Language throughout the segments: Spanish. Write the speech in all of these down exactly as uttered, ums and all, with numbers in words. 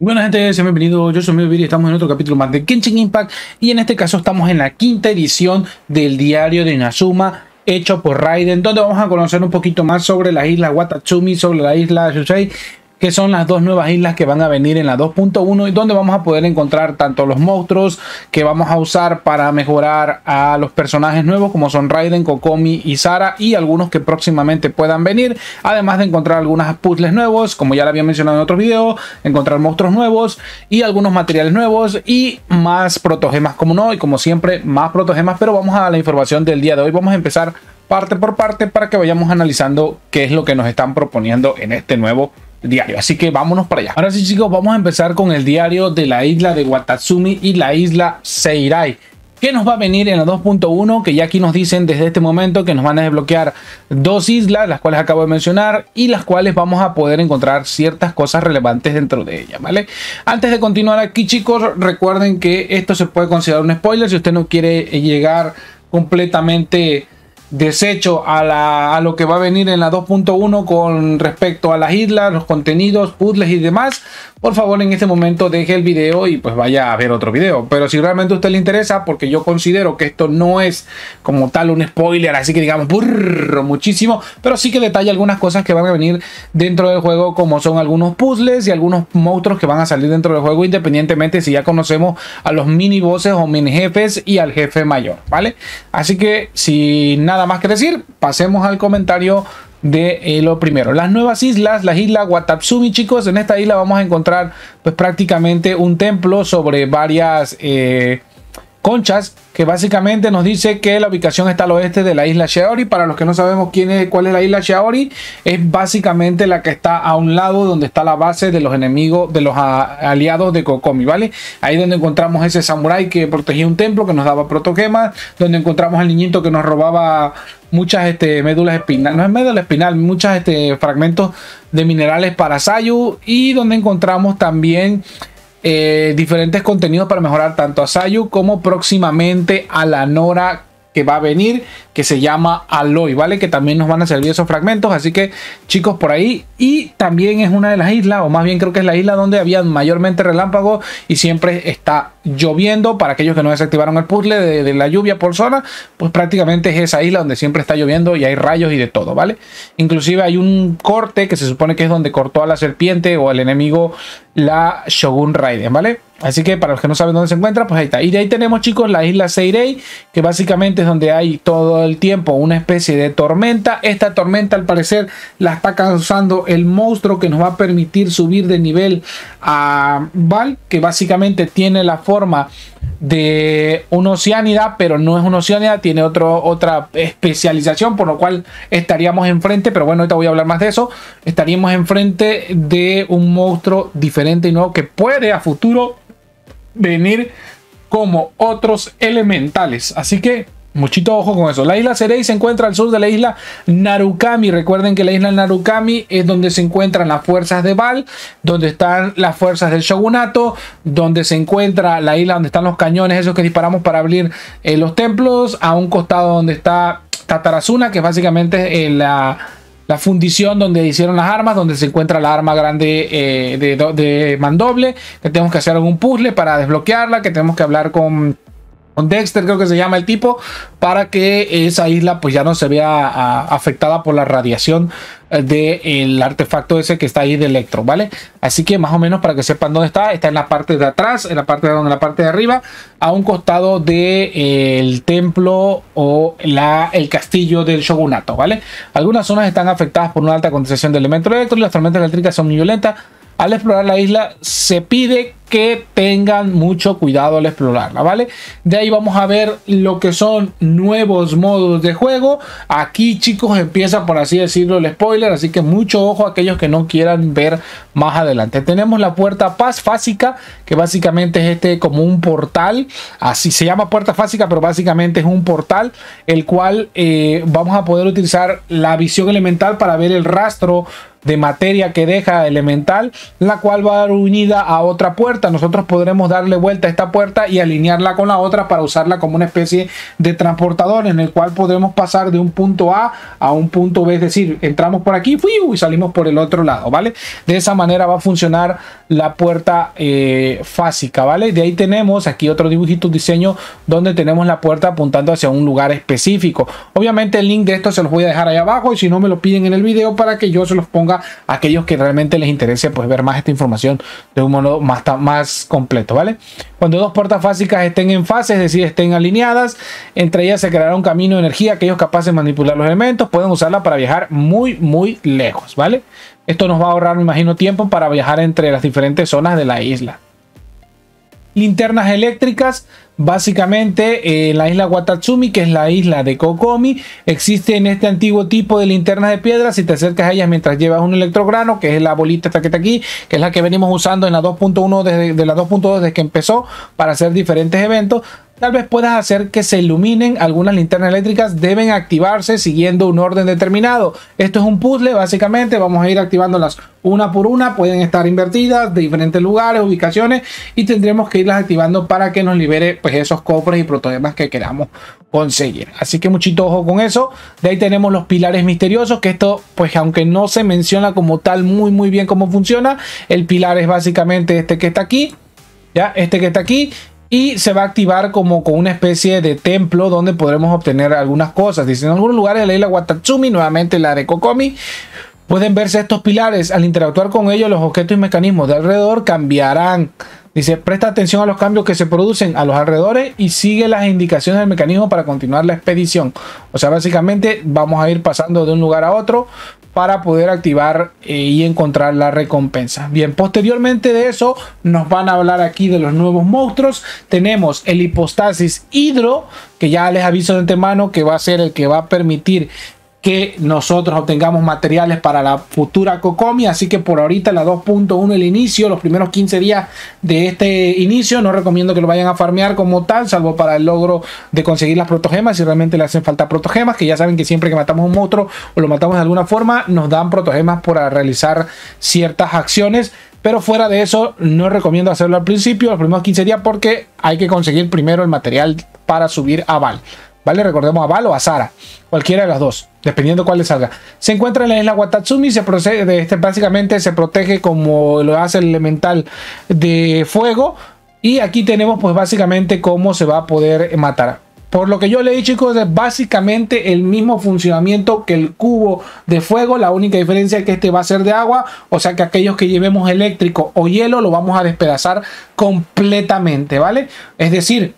Bueno gente, sean bienvenidos, yo soy Miguel y estamos en otro capítulo más de Genshin Impact y en este caso estamos en la quinta edición del Diario de Inazuma hecho por Raiden, donde vamos a conocer un poquito más sobre las islas Watatsumi, sobre la isla Seirai, que son las dos nuevas islas que van a venir en la dos punto uno y donde vamos a poder encontrar tanto los monstruos que vamos a usar para mejorar a los personajes nuevos como son Raiden, Kokomi y Sara y algunos que próximamente puedan venir, además de encontrar algunos puzzles nuevos, como ya lo había mencionado en otros videos, encontrar monstruos nuevos y algunos materiales nuevos y más protogemas, como no, y como siempre más protogemas, pero vamos a la información del día de hoy. Vamos a empezar parte por parte para que vayamos analizando qué es lo que nos están proponiendo en este nuevo diario, así que vámonos para allá. Ahora sí chicos, vamos a empezar con el diario de la isla de Watatsumi y la isla Seirai, que nos va a venir en la dos punto uno, que ya aquí nos dicen desde este momento que nos van a desbloquear dos islas, las cuales acabo de mencionar y las cuales vamos a poder encontrar ciertas cosas relevantes dentro de ellas, ¿vale? Antes de continuar aquí chicos, recuerden que esto se puede considerar un spoiler si usted no quiere llegar completamente deshecho a, la, a lo que va a venir en la dos punto uno con respecto a las islas, los contenidos, puzzles y demás. Por favor, en este momento deje el video y pues vaya a ver otro video, pero si realmente a usted le interesa, porque yo considero que esto no es como tal un spoiler, así que digamos burro muchísimo, pero sí que detalla algunas cosas que van a venir dentro del juego, como son algunos puzzles y algunos monstruos que van a salir dentro del juego, independientemente si ya conocemos a los mini bosses o mini jefes y al jefe mayor, ¿vale? Así que si nada Nada más que decir, pasemos al comentario de eh, lo primero. Las nuevas islas, la isla Watatsumi, chicos. En esta isla vamos a encontrar pues prácticamente un templo sobre varias eh, conchas, que básicamente nos dice que la ubicación está al oeste de la isla Shiori. Para los que no sabemos quién es, cuál es la isla Shiori, es básicamente la que está a un lado donde está la base de los enemigos, de los a, aliados de Kokomi, ¿vale? Ahí donde encontramos ese samurái que protegía un templo, que nos daba protogemas, donde encontramos al niñito que nos robaba muchas este, médulas espinal, no es médula espinal, muchos este, fragmentos de minerales para Sayu, y donde encontramos también Eh, diferentes contenidos para mejorar tanto a Sayu como próximamente a la Nora que va a venir, que se llama Aloy, ¿vale? Que también nos van a servir esos fragmentos, así que chicos por ahí. Y también es una de las islas, o más bien creo que es la isla donde había mayormente relámpagos y siempre está lloviendo. Para aquellos que no desactivaron el puzzle de, de la lluvia por zona, pues prácticamente es esa isla donde siempre está lloviendo y hay rayos y de todo, ¿vale? Inclusive hay un corte que se supone que es donde cortó a la serpiente o al enemigo la Shogun Raiden, ¿vale? Así que para los que no saben dónde se encuentra, pues ahí está. Y de ahí tenemos chicos la isla Seirai, que básicamente es donde hay todo el tiempo una especie de tormenta. Esta tormenta al parecer la está causando el monstruo que nos va a permitir subir de nivel a Baal, que básicamente tiene la forma de un Oceanida, pero no es un Oceanida, tiene otro, otra especialización, por lo cual estaríamos enfrente, pero bueno, ahorita voy a hablar más de eso. Estaríamos enfrente de un monstruo diferente y nuevo que puede a futuro venir como otros elementales, así que muchito ojo con eso. La isla Seirai se encuentra al sur de la isla Narukami. Recuerden que la isla Narukami es donde se encuentran las fuerzas de Baal, donde están las fuerzas del shogunato, donde se encuentra la isla donde están los cañones esos que disparamos para abrir eh, los templos, a un costado donde está Tatarazuna, que es básicamente eh, la, la fundición donde hicieron las armas, donde se encuentra la arma grande eh, de, de mandoble, que tenemos que hacer algún puzzle para desbloquearla, que tenemos que hablar con Dexter, creo que se llama el tipo, para que esa isla pues ya no se vea a, afectada por la radiación del artefacto ese que está ahí de Electro, ¿vale? Así que más o menos para que sepan dónde está, está en la parte de atrás, en la parte de, en la parte de arriba, a un costado del de, eh, templo o la, el castillo del shogunato, ¿vale? Algunas zonas están afectadas por una alta condensación de elemento eléctrico y las tormentas eléctricas son muy violentas. Al explorar la isla se pide que tengan mucho cuidado al explorarla, ¿vale? De ahí vamos a ver lo que son nuevos modos de juego. Aquí, chicos, empieza, por así decirlo, el spoiler, así que mucho ojo a aquellos que no quieran ver más adelante. Tenemos la puerta fásica, que básicamente es este como un portal, así se llama puerta fásica, pero básicamente es un portal, el cual eh, vamos a poder utilizar la visión elemental para ver el rastro de materia que deja elemental, la cual va a dar unida a otra puerta puerta. Nosotros podremos darle vuelta a esta puerta y alinearla con la otra para usarla como una especie de transportador, en el cual podremos pasar de un punto A a un punto B. Es decir, entramos por aquí y salimos por el otro lado, ¿vale? De esa manera va a funcionar la puerta eh, fásica, ¿vale? De ahí tenemos aquí otro dibujito, diseño, donde tenemos la puerta apuntando hacia un lugar específico. Obviamente el link de esto se los voy a dejar ahí abajo, y si no me lo piden en el video para que yo se los ponga a aquellos que realmente les interese, pues, ver más esta información de un modo más, más completo, ¿vale? Cuando dos puertas fásicas estén en fase, es decir, estén alineadas, entre ellas se creará un camino de energía. Aquellos capaces de manipular los elementos pueden usarla para viajar muy, muy lejos, ¿vale? Esto nos va a ahorrar, me imagino, tiempo para viajar entre las diferentes zonas de la isla. Linternas eléctricas. Básicamente, eh, la isla Watatsumi, que es la isla de Kokomi, existe en este antiguo tipo de linternas de piedra. Si te acercas a ellas mientras llevas un electrograno, que es la bolita esta que está aquí, que es la que venimos usando en la dos punto uno, desde de la dos punto dos desde que empezó, para hacer diferentes eventos, tal vez puedas hacer que se iluminen. Algunas linternas eléctricas deben activarse siguiendo un orden determinado. Esto es un puzzle, básicamente. Vamos a ir activándolas una por una. Pueden estar invertidas de diferentes lugares, ubicaciones, y tendremos que irlas activando para que nos libere, pues, esos cofres y protogemas que queramos conseguir. Así que muchito ojo con eso. De ahí tenemos los pilares misteriosos, que esto, pues, aunque no se menciona como tal muy muy bien cómo funciona, el pilar es básicamente este que está aquí, ya, este que está aquí, y se va a activar como con una especie de templo donde podremos obtener algunas cosas. Dice, en algunos lugares de la isla Watatsumi, nuevamente la de Kokomi, pueden verse estos pilares. Al interactuar con ellos, los objetos y mecanismos de alrededor cambiarán. Dice, presta atención a los cambios que se producen a los alrededores y sigue las indicaciones del mecanismo para continuar la expedición. O sea, básicamente vamos a ir pasando de un lugar a otro para poder activar eh, y encontrar la recompensa. Bien, posteriormente de eso nos van a hablar aquí de los nuevos monstruos. Tenemos el Hypostasis Hydro, que ya les aviso de antemano que va a ser el que va a permitir que nosotros obtengamos materiales para la futura Kokomi. Así que por ahorita la dos punto uno, el inicio, los primeros quince días de este inicio, no recomiendo que lo vayan a farmear como tal, salvo para el logro de conseguir las protogemas, si realmente le hacen falta protogemas, que ya saben que siempre que matamos a un monstruo o lo matamos de alguna forma, nos dan protogemas para realizar ciertas acciones. Pero fuera de eso, no recomiendo hacerlo al principio, los primeros quince días, porque hay que conseguir primero el material para subir a Baal, ¿vale? Recordemos, a Baal o a Sara, cualquiera de las dos, dependiendo cuál le salga. Se encuentra en la isla Watatsumi, se procede, este, básicamente se protege como lo hace el elemental de fuego. Y aquí tenemos, pues, básicamente cómo se va a poder matar. Por lo que yo leí, chicos, es básicamente el mismo funcionamiento que el cubo de fuego. La única diferencia es que este va a ser de agua. O sea que aquellos que llevemos eléctrico o hielo lo vamos a despedazar completamente, ¿vale? Es decir,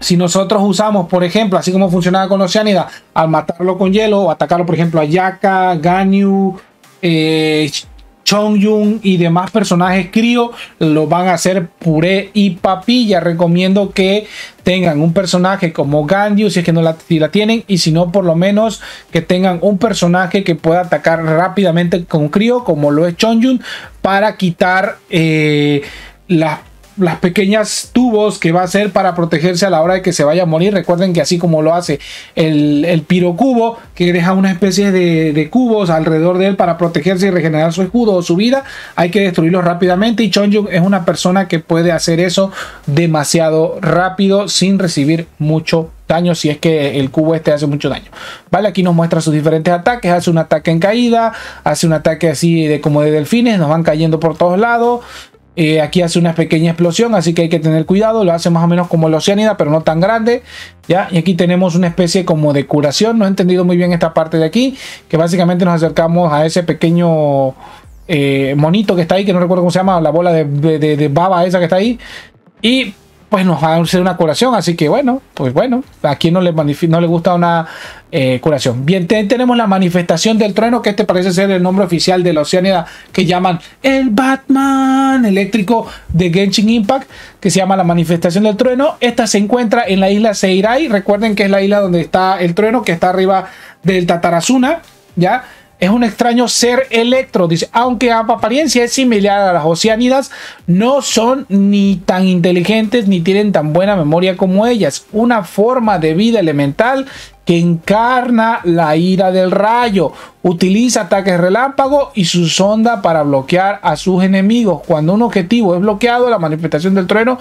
si nosotros usamos, por ejemplo, así como funcionaba con Oceanida, al matarlo con hielo o atacarlo, por ejemplo, a Yaka, Ganyu, eh, Chongyun y demás personajes crío, lo van a hacer puré y papilla. Recomiendo que tengan un personaje como Ganyu, si es que no la, si la tienen, y si no, por lo menos que tengan un personaje que pueda atacar rápidamente con crío, como lo es Chongyun, para quitar eh, las las pequeñas tubos que va a hacer para protegerse a la hora de que se vaya a morir. Recuerden que así como lo hace el, el pirocubo, que deja una especie de, de cubos alrededor de él para protegerse y regenerar su escudo o su vida, hay que destruirlos rápidamente, y Chongyun es una persona que puede hacer eso demasiado rápido sin recibir mucho daño, si es que el cubo este hace mucho daño, ¿vale? Aquí nos muestra sus diferentes ataques. Hace un ataque en caída, hace un ataque así de como de delfines, nos van cayendo por todos lados. Eh, aquí hace una pequeña explosión, así que hay que tener cuidado. Lo hace más o menos como la Oceanida, pero no tan grande, ¿ya? Y aquí tenemos una especie como de curación. No he entendido muy bien esta parte de aquí, que básicamente nos acercamos a ese pequeño eh, monito que está ahí, que no recuerdo cómo se llama, la bola de, de, de, de baba esa que está ahí, y pues nos va a hacer una curación. Así que bueno, pues bueno, a quien no le, no le gusta una eh, curación. Bien, te, tenemos la manifestación del trueno, que este parece ser el nombre oficial de la Oceanida, que llaman el Batman eléctrico de Genshin Impact, que se llama la manifestación del trueno. Esta se encuentra en la isla Seirai. Recuerden que es la isla donde está el trueno, que está arriba del Tatarazuna, ¿ya? Es un extraño ser electro, dice, aunque a apariencia es similar a las Oceanidas, no son ni tan inteligentes ni tienen tan buena memoria como ellas. Una forma de vida elemental que encarna la ira del rayo. Utiliza ataques relámpago y su sonda para bloquear a sus enemigos. Cuando un objetivo es bloqueado, la manifestación del trueno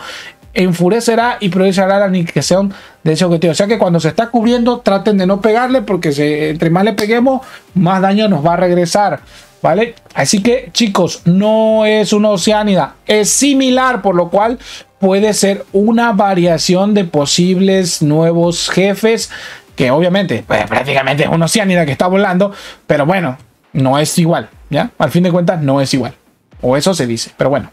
enfurecerá y producirá la aniquilación de ese objetivo. O sea que cuando se está cubriendo, traten de no pegarle, porque se, entre más le peguemos, más daño nos va a regresar, ¿vale? Así que, chicos, no es una Oceanida, es similar, por lo cual puede ser una variación de posibles nuevos jefes, que obviamente, pues, prácticamente es una Oceanida que está volando, pero bueno, no es igual, ¿ya? Al fin de cuentas, no es igual, o eso se dice, pero bueno.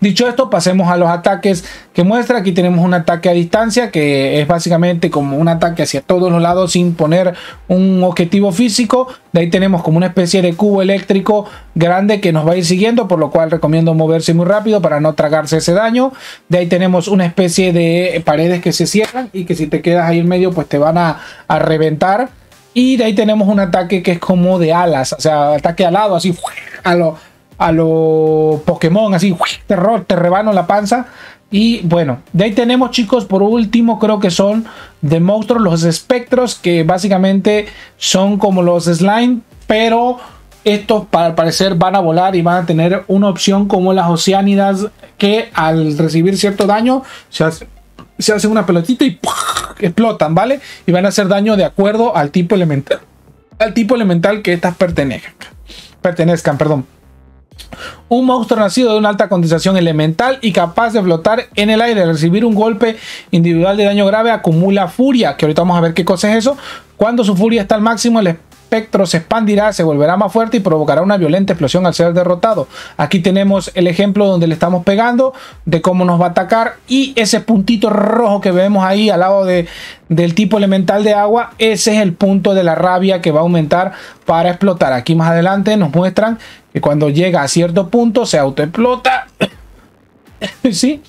Dicho esto, pasemos a los ataques que muestra. Aquí tenemos un ataque a distancia, que es básicamente como un ataque hacia todos los lados sin poner un objetivo físico. De ahí tenemos como una especie de cubo eléctrico grande que nos va a ir siguiendo, por lo cual recomiendo moverse muy rápido para no tragarse ese daño. De ahí tenemos una especie de paredes que se cierran y que si te quedas ahí en medio, pues te van a, a reventar. Y de ahí tenemos un ataque que es como de alas, o sea, ataque alado, así a lo... a los Pokémon, así te, te rebano la panza. Y bueno, de ahí tenemos, chicos, por último, creo que son de monstruos, los espectros, que básicamente son como los slime, pero estos al parecer van a volar y van a tener una opción como las Oceanidas, que al recibir cierto daño se hace, se hace una pelotita y ¡pum! Explotan, ¿vale? Y van a hacer daño de acuerdo al tipo elemental, al tipo elemental que estas pertenezcan, pertenezcan, perdón. Un monstruo nacido de una alta condensación elemental y capaz de flotar en el aire. Al recibir un golpe individual de daño grave, acumula furia, que ahorita vamos a ver qué cosa es eso. Cuando su furia está al máximo, el espectro se expandirá, se volverá más fuerte y provocará una violenta explosión al ser derrotado. Aquí tenemos el ejemplo donde le estamos pegando, de cómo nos va a atacar, y ese puntito rojo que vemos ahí al lado de, del tipo elemental de agua, ese es el punto de la rabia que va a aumentar para explotar. Aquí más adelante nos muestran que cuando llega a cierto punto se autoexplota, ¿sí?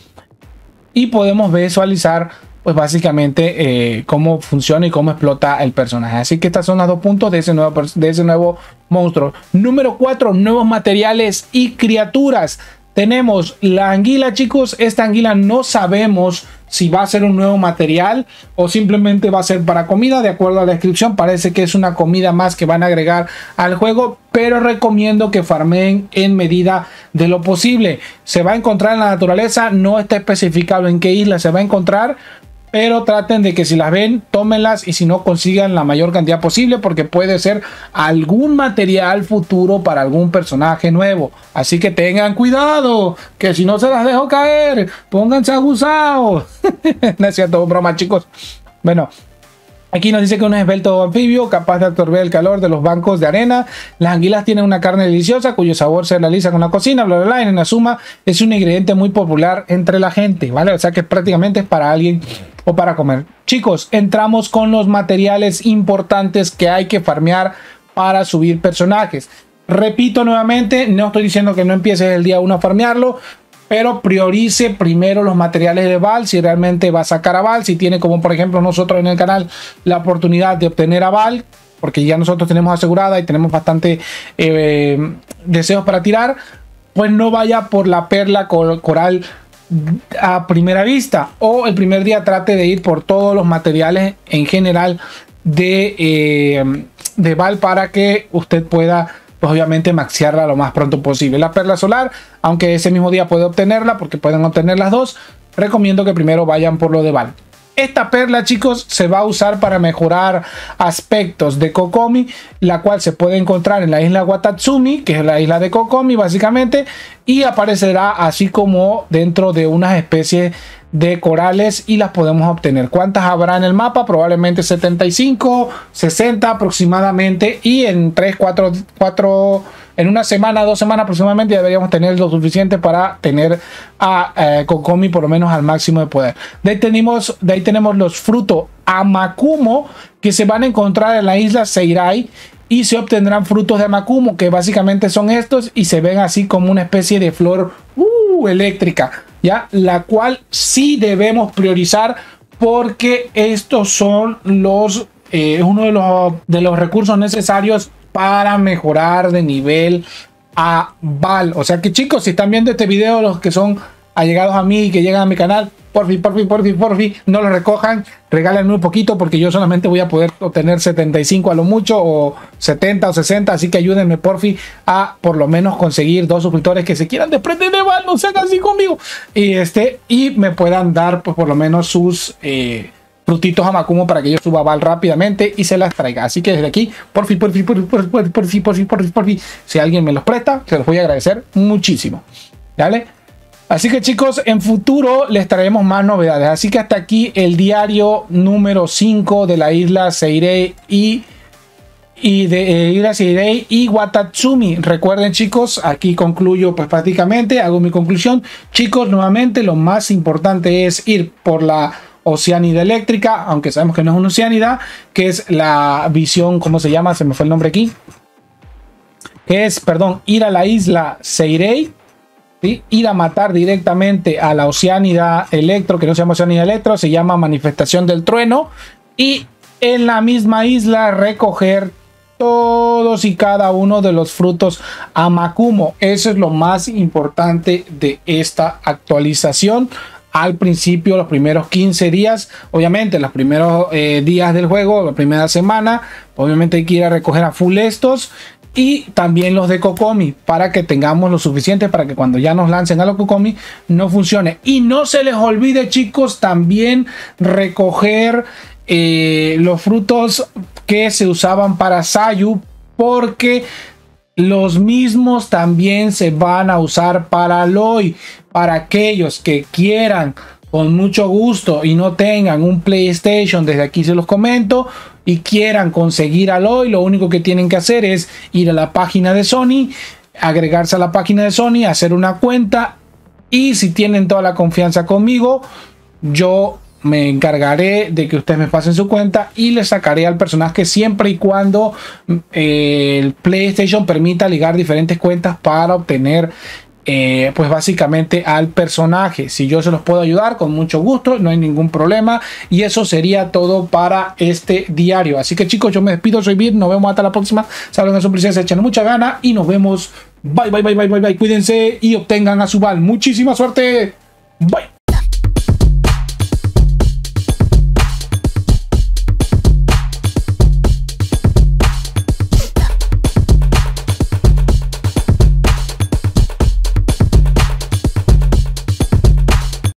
Y podemos visualizar, pues básicamente, eh, cómo funciona y cómo explota el personaje. Así que estas son las dos puntos de ese nuevo, de ese nuevo monstruo. Número cuatro, nuevos materiales y criaturas. Tenemos la anguila, chicos. Esta anguila no sabemos si va a ser un nuevo material o simplemente va a ser para comida. De acuerdo a la descripción, parece que es una comida más que van a agregar al juego, pero recomiendo que farmeen en medida de lo posible. Se va a encontrar en la naturaleza, no está especificado en qué isla se va a encontrar, pero traten de que si las ven, tómenlas, y si no, consigan la mayor cantidad posible, porque puede ser algún material futuro para algún personaje nuevo. Así que tengan cuidado, que si no se las dejo caer, pónganse abusados. No es cierto, broma, chicos. Bueno, aquí nos dice que uno es esbelto anfibio, capaz de absorber el calor de los bancos de arena. Las anguilas tienen una carne deliciosa, cuyo sabor se realiza con la cocina, bla, bla, bla. En Inazuma es un ingrediente muy popular entre la gente, ¿vale? O sea que prácticamente es para alguien o para comer. Chicos, entramos con los materiales importantes que hay que farmear para subir personajes. Repito nuevamente, no estoy diciendo que no empieces el día uno a farmearlo, pero priorice primero los materiales de Baal, si realmente va a sacar a Baal, si tiene, como por ejemplo nosotros en el canal, la oportunidad de obtener a Baal, porque ya nosotros tenemos asegurada y tenemos bastante eh, deseos para tirar, pues no vaya por la perla coral a primera vista, o el primer día trate de ir por todos los materiales en general de, eh, de Baal, para que usted pueda, pues obviamente, maxearla lo más pronto posible. La perla solar, aunque ese mismo día puede obtenerla, porque pueden obtener las dos, recomiendo que primero vayan por lo de Baal. Esta perla, chicos, se va a usar para mejorar aspectos de Kokomi, la cual se puede encontrar en la isla Watatsumi, que es la isla de Kokomi básicamente, y aparecerá así como dentro de unas especies de corales, y las podemos obtener. ¿Cuántas habrá en el mapa? Probablemente setenta y cinco, sesenta aproximadamente, y en tres, cuatro, cuatro, en una semana, dos semanas aproximadamente, deberíamos tener lo suficiente para tener a eh, Kokomi por lo menos al máximo de poder. De ahí tenemos, de ahí tenemos los frutos Amakumo, que se van a encontrar en la isla Seirai, y se obtendrán frutos de Amakumo, que básicamente son estos, y se ven así como una especie de flor uh, eléctrica, ¿ya? La cual sí debemos priorizar, porque estos son los eh, uno de los, de los recursos necesarios para mejorar de nivel a Baal. O sea que, chicos, si están viendo este video, los que son allegados a mí y que llegan a mi canal, porfi, porfi, porfi, porfi, no los recojan, regálenme un poquito porque yo solamente voy a poder obtener setenta y cinco a lo mucho, o setenta o sesenta, así que ayúdenme, porfi, a por lo menos conseguir dos suscriptores que se quieran desprender de Baal, no sean así conmigo, y, este, y me puedan dar pues, por lo menos sus eh, frutitos Amakumo para que yo suba Baal rápidamente y se las traiga. Así que desde aquí, porfi, porfi, porfi, porfi, porfi, porfi, porfi, porfi, porfi, si alguien me los presta, se los voy a agradecer muchísimo, ¿vale? Así que chicos, en futuro les traemos más novedades. Así que hasta aquí el diario número cinco de la isla Seirai y, y de eh, isla Seirai y Watatsumi. Recuerden chicos, aquí concluyo pues prácticamente, hago mi conclusión. Chicos, nuevamente lo más importante es ir por la Oceanida eléctrica, aunque sabemos que no es una Oceanida, que es la visión, ¿cómo se llama? Se me fue el nombre aquí. Que es, perdón, ir a la isla Seirai. ¿Sí? Ir a matar directamente a la Oceanida Electro, que no se llama Oceanida Electro, se llama Manifestación del Trueno, y en la misma isla recoger todos y cada uno de los frutos Amakumo. Eso es lo más importante de esta actualización. Al principio, los primeros quince días, obviamente los primeros eh, días del juego, la primera semana, obviamente hay que ir a recoger a full estos. Y también los de Kokomi, para que tengamos lo suficiente para que cuando ya nos lancen a los Kokomi no funcione. Y no se les olvide chicos también recoger eh, los frutos que se usaban para Sayu, porque los mismos también se van a usar para Aloy. Para aquellos que quieran con mucho gusto y no tengan un PlayStation, desde aquí se los comento, y quieran conseguir Aloy, lo único que tienen que hacer es ir a la página de Sony, agregarse a la página de Sony, hacer una cuenta, y si tienen toda la confianza conmigo, yo me encargaré de que ustedes me pasen su cuenta y le sacaré al personaje, siempre y cuando eh, el PlayStation permita ligar diferentes cuentas para obtener Eh, pues básicamente al personaje. Si yo se los puedo ayudar, con mucho gusto, no hay ningún problema. Y eso sería todo para este diario. Así que chicos, yo me despido, soy Vir, nos vemos hasta la próxima. Saluden a su princesa, echen mucha gana y nos vemos. Bye, bye, bye, bye, bye, bye. Cuídense y obtengan a su Baal. Muchísima suerte. Bye.